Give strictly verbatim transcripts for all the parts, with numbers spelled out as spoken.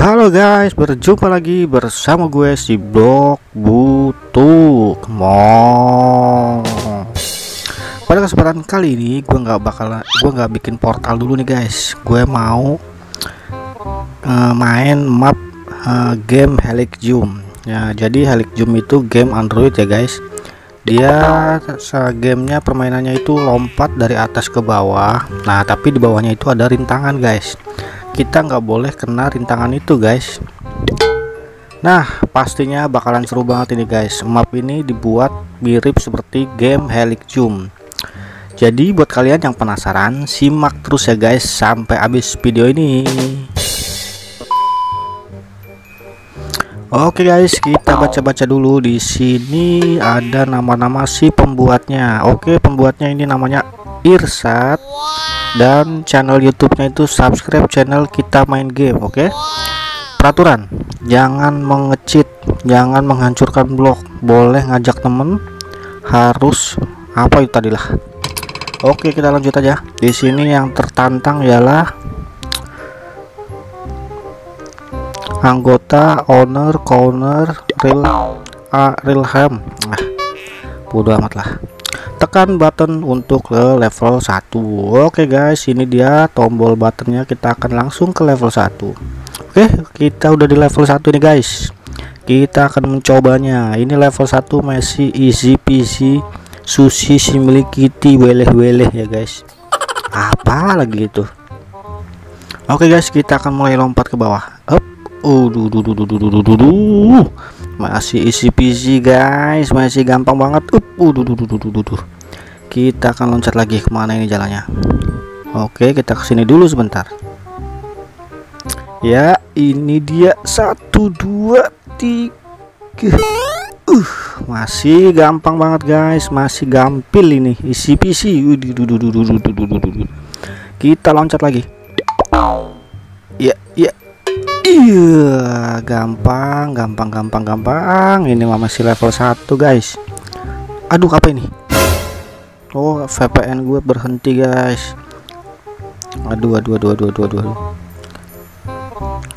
Halo guys, berjumpa lagi bersama gue si Blockbutuk. Pada kesempatan kali ini gue nggak bakal gue nggak bikin portal dulu nih guys. Gue mau uh, main map uh, game Helixium. Ya, jadi Helixium itu game Android ya guys. Dia gamenya permainannya itu lompat dari atas ke bawah. Nah, tapi di bawahnya itu ada rintangan guys. Kita nggak boleh kena rintangan itu guys. Nah, pastinya bakalan seru banget ini guys. Map ini dibuat mirip seperti game Helixium. Jadi buat kalian yang penasaran, simak terus ya guys sampai habis video ini. Oke guys, kita baca-baca dulu. Di sini ada nama-nama si pembuatnya. Oke, pembuatnya ini namanya Irsat. Dan channel YouTube-nya itu subscribe channel Kita Main Game. Oke, okay? Peraturan: jangan mengecit, jangan menghancurkan blok, boleh ngajak temen, harus apa itu tadilah. Oke, okay, kita lanjut aja. Di sini yang tertantang ialah anggota owner corner real uh, realham. Nah, bodo amat lah. Tekan button untuk ke level satu. Oke guys, ini dia tombol buttonnya. Kita akan langsung ke level satu. Oke, kita udah di level satu nih guys. Kita akan mencobanya. Ini level satu masih easy peasy, sushi simili kitty, weleh-weleh ya guys. Apa lagi itu? Oke guys, kita akan mulai lompat ke bawah. Up. Oh, duh, duh, duh, duh, duh, duh, duh, duh. Masih easy peasy guys, masih gampang banget. Up. Uh, duh, duh, duh, duh, duh, duh. Kita akan loncat lagi. Kemana ini jalannya? Oke, kita kesini dulu sebentar. Ya, ini dia. Satu, dua, tiga. Uh, masih gampang banget guys, masih gampil ini. Isi P C. Uh, duh, duh, duh, duh, duh, duh, duh, duh. Kita loncat lagi. Ya, ya. Iya, gampang, gampang, gampang, gampang. Ini masih level satu guys. Aduh, apa ini? Oh, V P N gue berhenti guys. Aduh, aduh, aduh, aduh, aduh, aduh.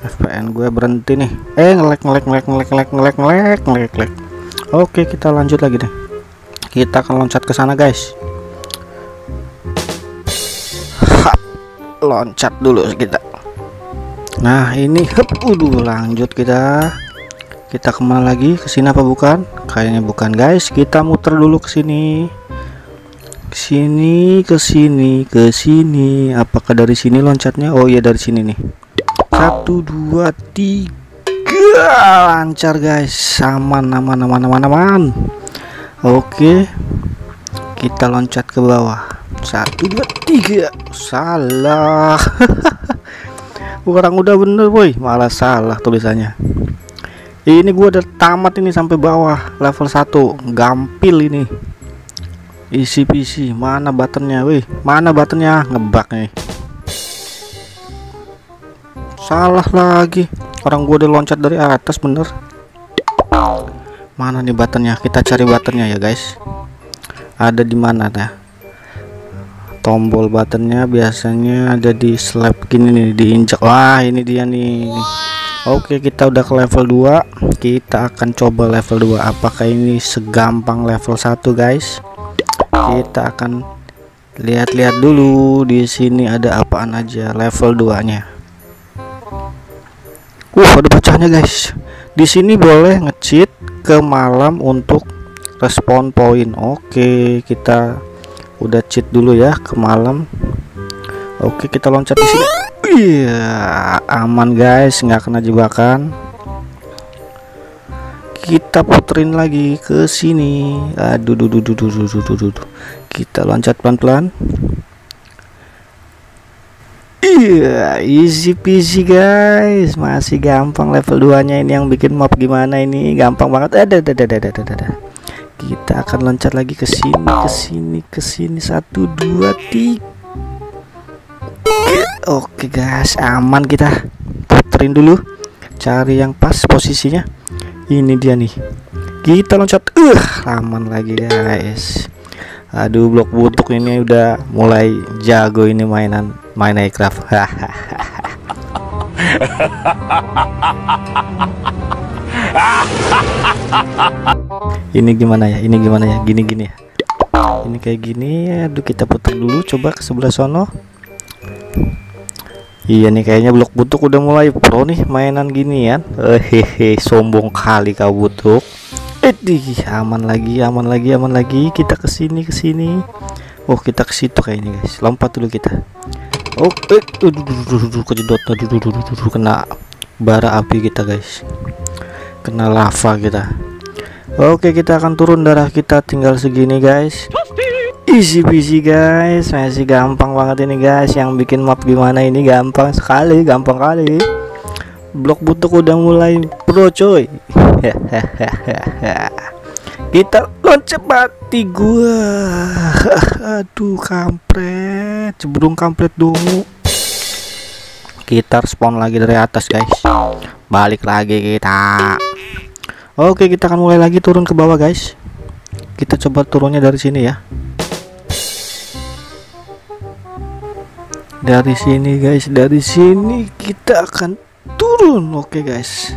V P N gue berhenti nih. Eh, ngelek, ngelek, ngelek, ngelek, ngelek, ngelek, ngelek, ngelek, ngelek. Oke, kita lanjut lagi deh. Kita akan loncat ke sana guys. Hap, loncat dulu kita. Nah, ini hep, udah lanjut kita. Kita kemana lagi? Ke sini apa bukan? Kayaknya bukan guys. Kita muter dulu ke sini. Ke sini, ke sini, ke sini. Apakah dari sini loncatnya? Oh iya, dari sini nih. Satu, dua, tiga. Lancar guys. Aman, aman, aman, aman, aman. Oke, kita loncat ke bawah. Satu, dua, tiga. Salah. Orang udah bener boy, malah salah tulisannya. Ini gua udah tamat ini sampai bawah level satu. Gampil ini. Easy peasy. Mana buttonnya, wih? Mana buttonnya? Ngebug nih. Salah lagi. Orang gua udah loncat dari atas bener. Mana nih buttonnya? Kita cari buttonnya ya guys. Ada di mana ya? Tombol buttonnya biasanya ada di slab gini nih, diinjak. Wah, ini dia nih. Oke, kita udah ke level dua. Kita akan coba level dua. Apakah ini segampang level satu guys? Kita akan lihat-lihat dulu. Di sini ada apaan aja level dua-nya. Wah, ada pecahnya guys. Di sini boleh nge-cheat ke malam untuk respawn point. Oke, kita udah cheat dulu ya ke malam. Oke, kita loncat di sini. Iya, aman guys, nggak kena jebakan. Kita puterin lagi ke sini. Aduh, duh, duh, duh, duh, duh, duh, duh, duh. Kita loncat pelan-pelan. Iya, easy peasy guys, masih gampang level dua nya ini. Yang bikin map gimana ini? Gampang banget. Ada, ada, ada, ada, ada. Kita akan loncat lagi ke sini, ke sini, ke sini. Satu, dua, tiga. Oke guys, aman. Kita puterin dulu, cari yang pas posisinya. Ini dia nih. Kita loncat. Uh, aman lagi guys. Aduh, Blockbutuk ini udah mulai jago ini mainan Minecraft. Ini gimana ya? Ini gimana ya? Gini-gini ya. Ini kayak gini. Aduh, kita putar dulu, coba ke sebelah sono. Iya nih, kayaknya Blockbutuk udah mulai pro nih mainan ginian. Hehehe, sombong kali kau Butuk. Edih, aman lagi, aman lagi, aman lagi. Kita kesini kesini. Oh, kita ke situ kayaknya guys. Lompat dulu kita. Oh, eh, kejedot, kena bara api kita guys. Kena lava kita. Oke, kita akan turun, darah kita tinggal segini guys. Easy peasy guys, masih gampang banget ini guys. Yang bikin map gimana ini gampang sekali, gampang kali. Blockbutuk udah mulai pro coy. Kita loncati gua. Aduh, kampret, cebrung kampret dongu. Kita spawn lagi dari atas guys. Balik lagi kita. Oke, kita akan mulai lagi turun ke bawah guys. Kita coba turunnya dari sini ya. Dari sini guys, dari sini kita akan turun. Oke guys,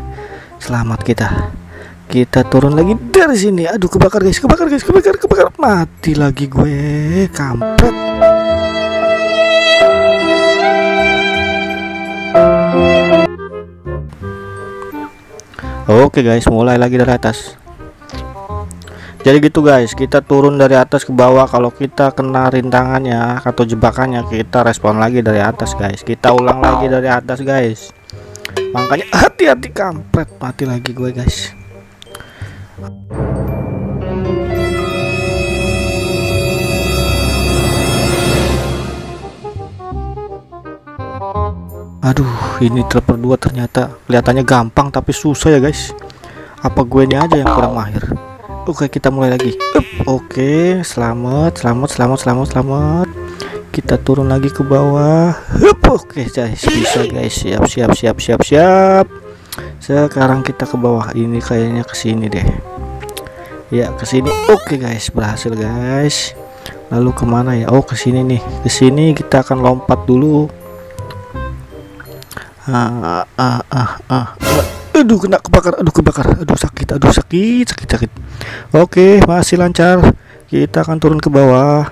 selamat kita. Kita turun lagi dari sini. Aduh, kebakar guys, kebakar guys, kebakar, kebakar. Mati lagi gue, kampret. Oke guys, mulai lagi dari atas. Jadi gitu guys, kita turun dari atas ke bawah. Kalau kita kena rintangannya atau jebakannya, kita respon lagi dari atas guys. Kita ulang lagi dari atas guys. Makanya hati-hati, kampret, mati lagi gue guys. Aduh, ini trapper dua ternyata kelihatannya gampang tapi susah ya guys. Apa gue ini aja yang kurang mahir? Oke, kita mulai lagi. Up. Oke, selamat, selamat, selamat, selamat, selamat. Kita turun lagi ke bawah. Up. Oke guys, bisa guys. Siap, siap, siap, siap, siap. Sekarang kita ke bawah. Ini kayaknya ke sini deh. Ya, ke sini. Oke guys, berhasil guys. Lalu kemana ya? Oh, ke sini nih. Ke sini kita akan lompat dulu. Ah, ah, ah, ah. Aduh, kena kebakar, aduh kebakar, aduh sakit, aduh sakit, sakit, sakit. Oke, masih lancar. Kita akan turun ke bawah.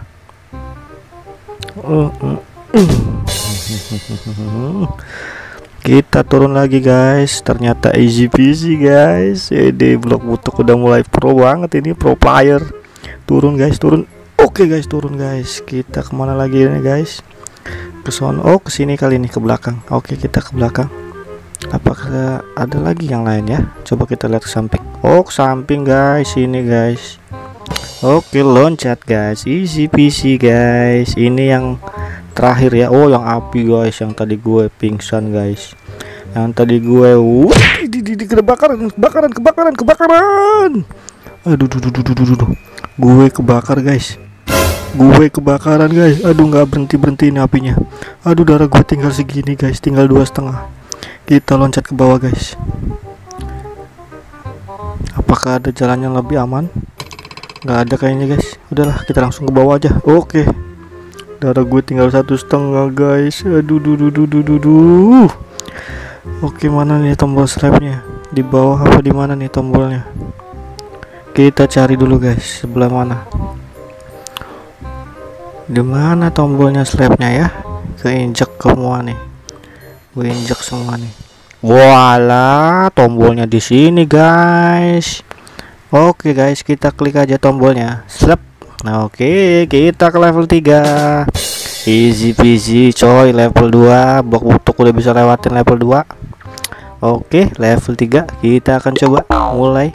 Kita turun lagi guys. Ternyata easy peasy guys. Jadi Blockbutuk udah mulai pro banget ini, pro player. Turun guys, turun. Oke guys, turun guys. Kita kemana lagi ini guys? Ke sono. Oh, kesini kali ini, ke belakang. Oke, kita ke belakang. Apakah ada lagi yang lain ya? Coba kita lihat ke samping. Oh, ke samping guys, ini guys. Oke, loncat guys, easy peasy guys. Ini yang terakhir ya. Oh, yang api guys, yang tadi gue pingsan guys. Yang tadi gue, wuh, di di kebakaran, kebakaran, kebakaran, kebakaran. Aduh, duh, duh, duh, duh, duh, duh. Gue kebakar guys. Gue kebakaran guys. Aduh, nggak berhenti berhenti ini apinya. Aduh, darah gue tinggal segini guys, tinggal dua setengah. Kita loncat ke bawah guys. Apakah ada jalan yang lebih aman? Nggak ada kayaknya guys. Udahlah, kita langsung ke bawah aja. Oke, darah gue tinggal satu setengah guys. Aduh, duh, duh, duh, duh, duh, duh. Oke, mana nih tombol slabnya? Di bawah apa di mana nih tombolnya? Kita cari dulu guys, sebelah mana? Di mana tombolnya slabnya ya? Keinjak semua nih. Gue injek semua nih. Wala, tombolnya di sini guys. Oke guys, kita klik aja tombolnya. Slap. Nah, oke, kita ke level tiga. Easy peasy coy, level dua. Blockbutuk udah bisa lewatin level dua. Oke, level tiga. Kita akan coba mulai.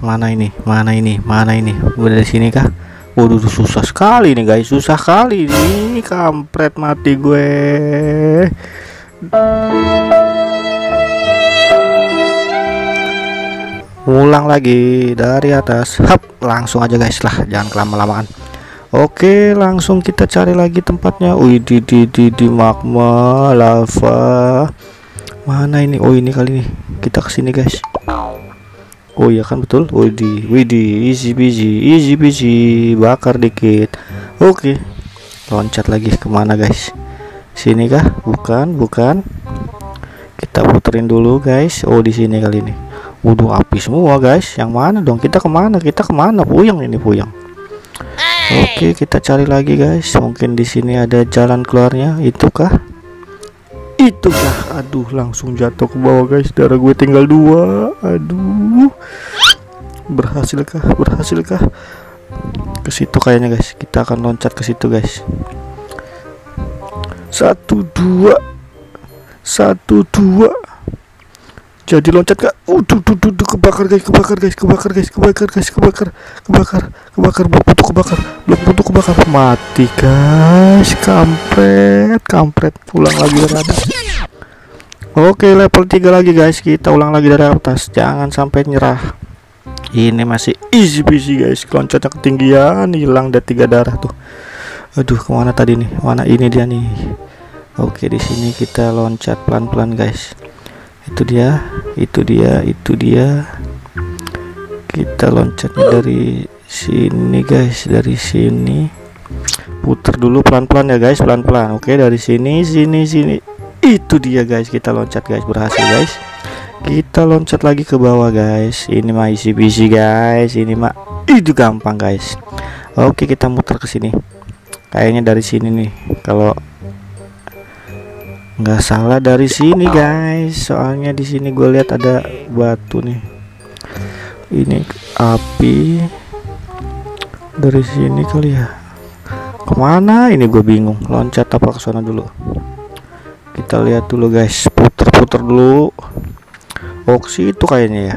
Mana ini? Mana ini? Mana ini? Udah di sini kah? Waduh, susah sekali nih guys, susah kali ini, kampret, mati gue. Ulang lagi dari atas. Hap, langsung aja guys lah, jangan kelama-lamaan. Oke, langsung kita cari lagi tempatnya. Wih, di di di di magma, lava. Mana ini? Oh, ini kali nih. Kita kesini guys. Oh iya kan, betul. Widih, widih, easy peasy, easy peasy, bakar dikit. Oke, loncat lagi kemana guys? Sini kah? Bukan, bukan. Kita puterin dulu guys. Oh, di sini kali ini. Waduh, api semua guys. Yang mana dong? Kita kemana? Kita kemana? Puyeng ini, puyeng. Oke, kita cari lagi guys. Mungkin di sini ada jalan keluarnya. Itu kah? Itu kah? Aduh, langsung jatuh ke bawah guys. Darah gue tinggal dua. Aduh. Berhasilkah? Berhasilkah? Ke situ kayaknya guys. Kita akan loncat ke situ guys. Satu dua, satu dua. Jadi loncat kak. Uduh, duh, duh, duh, kebakar guys, kebakar guys, kebakar guys, kebakar guys, kebakar, kebakar, kebakar, Blockbutuk kebakar, Blockbutuk kebakar, mati guys, kampret, kampret, pulang lagi dari atas. Oke, level tiga lagi guys, kita ulang lagi dari atas, jangan sampai nyerah. Ini masih easy peasy guys, loncatnya ketinggian, hilang dari tiga darah tuh. Aduh, kemana tadi nih? Mana ini dia nih? Oke, di sini kita loncat pelan-pelan guys. Itu dia, itu dia, itu dia. Kita loncatnya dari sini guys, dari sini. Putar dulu pelan-pelan ya guys, pelan-pelan. Oke, dari sini, sini, sini. Itu dia guys, kita loncat guys, berhasil guys. Kita loncat lagi ke bawah guys. Ini mah easy peasy guys, ini mah itu gampang guys. Oke, kita muter ke sini. Kayaknya dari sini nih, kalau nggak salah dari sini guys. Soalnya di sini gue lihat ada batu nih. Ini api dari sini kali ya. Kemana? Ini gue bingung. Loncat apa ke sana dulu? Kita lihat dulu guys. Puter-puter dulu. Oksi itu kayaknya ya.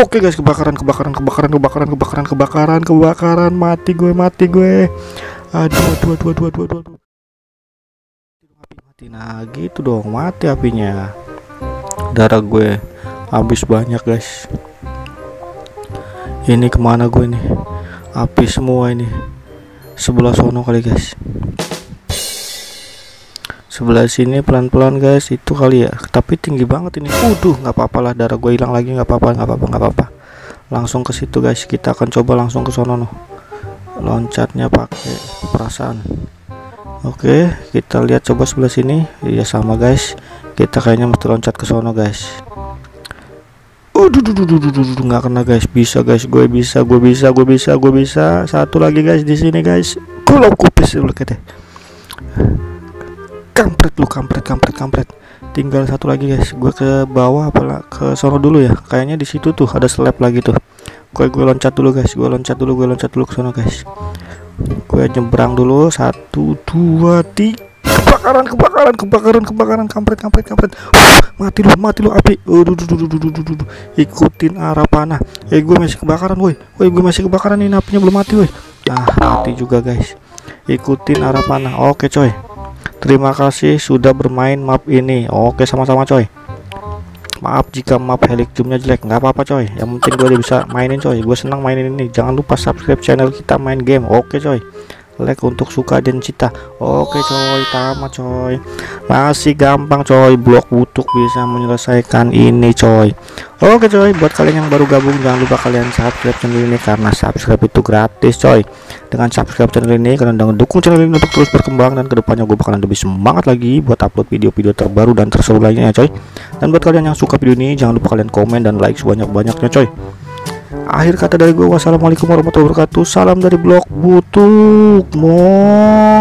Oke guys, kebakaran, kebakaran, kebakaran, kebakaran, kebakaran, kebakaran, kebakaran. Mati gue, mati gue. Aduh, aduh, aduh, aduh, aduh, aduh. Mati, nah gitu dong, mati apinya. Darah gue habis banyak guys. Ini kemana gue nih? Api semua ini. Sebelah sono kali guys. Sebelah sini pelan-pelan guys, itu kali ya. Tapi tinggi banget ini. Waduh, nggak apa-apa lah, darah gue hilang lagi, nggak apa-apa, nggak apa-apa, nggak apa-apa. Langsung ke situ guys, kita akan coba langsung ke sono noh. Loncatnya pakai perasaan. Oke, kita lihat coba sebelah sini. Iya sama guys. Kita kayaknya mesti loncat ke sono guys. Aduh, nggak kena guys. Bisa guys, gue bisa, gue bisa, gue bisa, gue bisa. Satu lagi guys di sini guys. Kulap kupis lu kete. Kampret lu, kampret, kampret, kampret. Tinggal satu lagi guys. Gue ke bawah apa ke sono dulu ya? Kayaknya di situ tuh ada slab lagi tuh. Gue gue loncat dulu guys, gue loncat dulu, gue loncat dulu ke sana guys. Gue nyebrang dulu, satu, dua, tiga. Kebakaran, kebakaran, kebakaran, kebakaran, kampret, kampret, kampret. Uh, mati lu, mati lu api. Aduh, ikutin arah panah. Eh, gue masih kebakaran, woi, woi, gue masih kebakaran ini, apinya belum mati, woi. Ah, mati juga guys. Ikutin arah panah. Oke coy. Terima kasih sudah bermain map ini. Oke, sama-sama coy. Maaf jika map Helictube-nya jelek, nggak apa-apa coy. Yang penting gue udah bisa mainin coy. Gue senang mainin ini. Jangan lupa subscribe channel kita main game. Oke coy. Like untuk suka dan cita. Oke coy, tamat coy. Masih gampang coy. Blockbutuk bisa menyelesaikan ini coy. Oke coy, buat kalian yang baru gabung jangan lupa kalian subscribe channel ini karena subscribe itu gratis coy. Dengan subscribe channel ini kalian udah mendukung channel ini untuk terus berkembang dan kedepannya gue bakalan lebih semangat lagi buat upload video-video terbaru dan terseru lainnya ya coy. Dan buat kalian yang suka video ini jangan lupa kalian komen dan like sebanyak-banyaknya coy. Akhir kata dari gue, wassalamualaikum warahmatullahi wabarakatuh. Salam dari Blockbutuk. Mo.